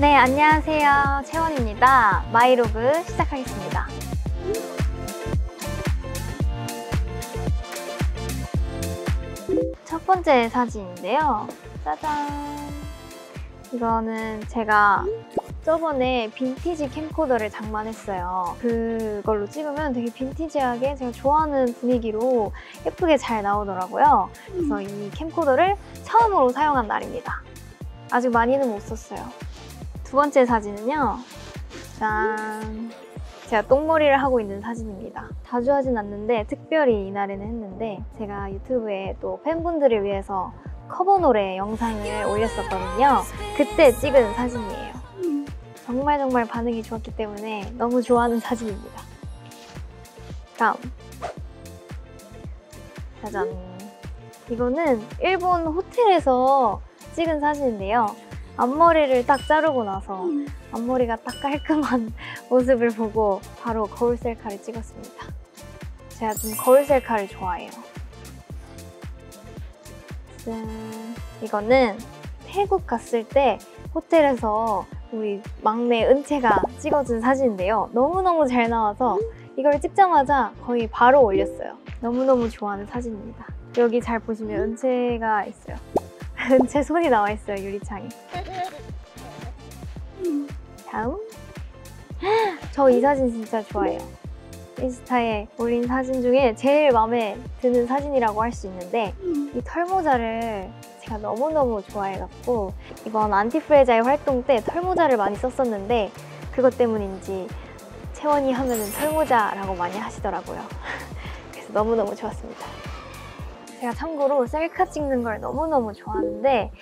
네, 안녕하세요. 채원입니다. 마이로그 시작하겠습니다. 첫 번째 사진인데요. 짜잔! 이거는 제가 저번에 빈티지 캠코더를 장만했어요. 그걸로 찍으면 되게 빈티지하게 제가 좋아하는 분위기로 예쁘게 잘 나오더라고요. 그래서 이 캠코더를 처음으로 사용한 날입니다. 아직 많이는 못 썼어요. 두 번째 사진은요. 짠! 제가 똥머리를 하고 있는 사진입니다. 자주 하진 않는데 특별히 이날에는 했는데 제가 유튜브에 또 팬분들을 위해서 커버 노래 영상을 올렸었거든요. 그때 찍은 사진이에요. 정말 반응이 좋았기 때문에 너무 좋아하는 사진입니다. 다음! 짜잔! 이거는 일본 호텔에서 찍은 사진인데요. 앞머리를 딱 자르고 나서 앞머리가 딱 깔끔한 모습을 보고 바로 거울 셀카를 찍었습니다. 제가 좀 거울 셀카를 좋아해요. 짠! 이거는 태국 갔을 때 호텔에서 우리 막내 은채가 찍어준 사진인데요. 너무너무 잘 나와서 이걸 찍자마자 거의 바로 올렸어요. 너무너무 좋아하는 사진입니다. 여기 잘 보시면 은채가 있어요. 은채 손이 나와 있어요, 유리창에. 다음. 저 이 사진 진짜 좋아해요. 인스타에 올린 사진 중에 제일 마음에 드는 사진이라고 할 수 있는데 이 털모자를 제가 너무너무 좋아해갖고 이번 안티프레자일 활동 때 털모자를 많이 썼었는데 그것 때문인지 채원이 하면은 털모자라고 많이 하시더라고요. 그래서 너무너무 좋았습니다. 제가 참고로 셀카 찍는 걸 너무너무 좋아하는데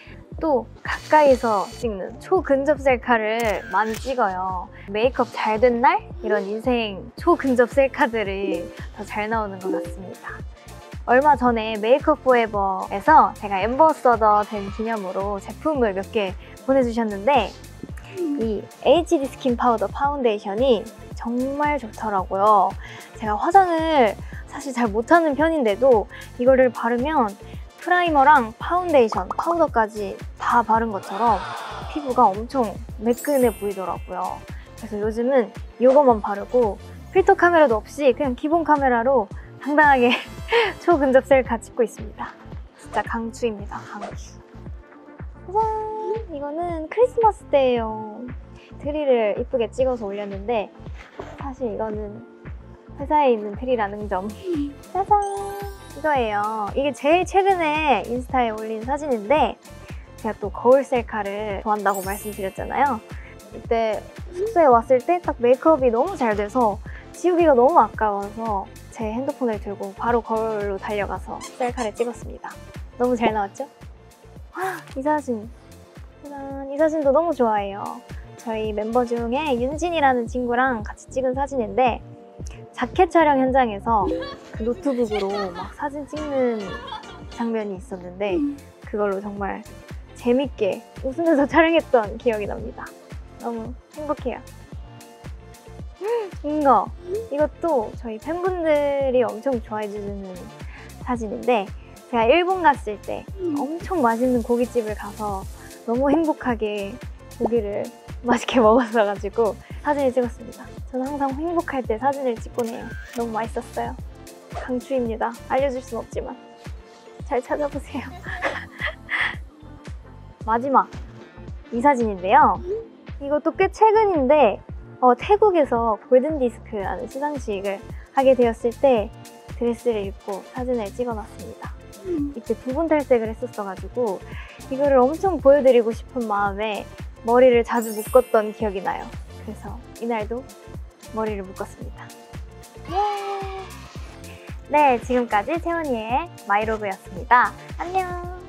또 가까이서 찍는 초근접 셀카를 많이 찍어요. 메이크업 잘 된 날? 이런 인생 초근접 셀카들이 더 잘 나오는 것 같습니다. 얼마 전에 메이크업 포에버에서 제가 앰버서더 된 기념으로 제품을 몇 개 보내주셨는데 이 HD 스킨 파우더 파운데이션이 정말 좋더라고요. 제가 화장을 사실 잘 못하는 편인데도 이거를 바르면 프라이머랑 파운데이션, 파우더까지 다 바른 것처럼 피부가 엄청 매끈해 보이더라고요. 그래서 요즘은 이거만 바르고 필터 카메라도 없이 그냥 기본 카메라로 당당하게 초근접 셀카 찍고 있습니다. 진짜 강추입니다, 강추. 짜잔! 이거는 크리스마스 때예요. 트리를 이쁘게 찍어서 올렸는데 사실 이거는 회사에 있는 트리라는 점. 짜잔! 이거예요. 이게 제일 최근에 인스타에 올린 사진인데 제가 또 거울 셀카를 좋아한다고 말씀드렸잖아요. 이때 숙소에 왔을 때 딱 메이크업이 너무 잘 돼서 지우기가 너무 아까워서 제 핸드폰을 들고 바로 거울로 달려가서 셀카를 찍었습니다. 너무 잘 나왔죠? 와, 이 사진! 짜잔! 이 사진도 너무 좋아해요. 저희 멤버 중에 윤진이라는 친구랑 같이 찍은 사진인데 자켓 촬영 현장에서 그 노트북으로 막 사진 찍는 장면이 있었는데 그걸로 정말 재밌게 웃으면서 촬영했던 기억이 납니다. 너무 행복해요. 이것도 저희 팬분들이 엄청 좋아해주는 사진인데 제가 일본 갔을 때 엄청 맛있는 고깃집을 가서 너무 행복하게 고기를 맛있게 먹었어가지고 사진을 찍었습니다. 저는 항상 행복할 때 사진을 찍곤 해요. 너무 맛있었어요. 강추입니다. 알려줄 순 없지만 잘 찾아보세요. 마지막! 이 사진인데요. 이것도 꽤 최근인데 태국에서 골든디스크라는 시상식을 하게 되었을 때 드레스를 입고 사진을 찍어놨습니다. 이때 부분 탈색을 했었어가지고 이거를 엄청 보여드리고 싶은 마음에 머리를 자주 묶었던 기억이 나요. 그래서 이날도 머리를 묶었습니다. 네, 지금까지 채원이의 마이로그였습니다. 안녕!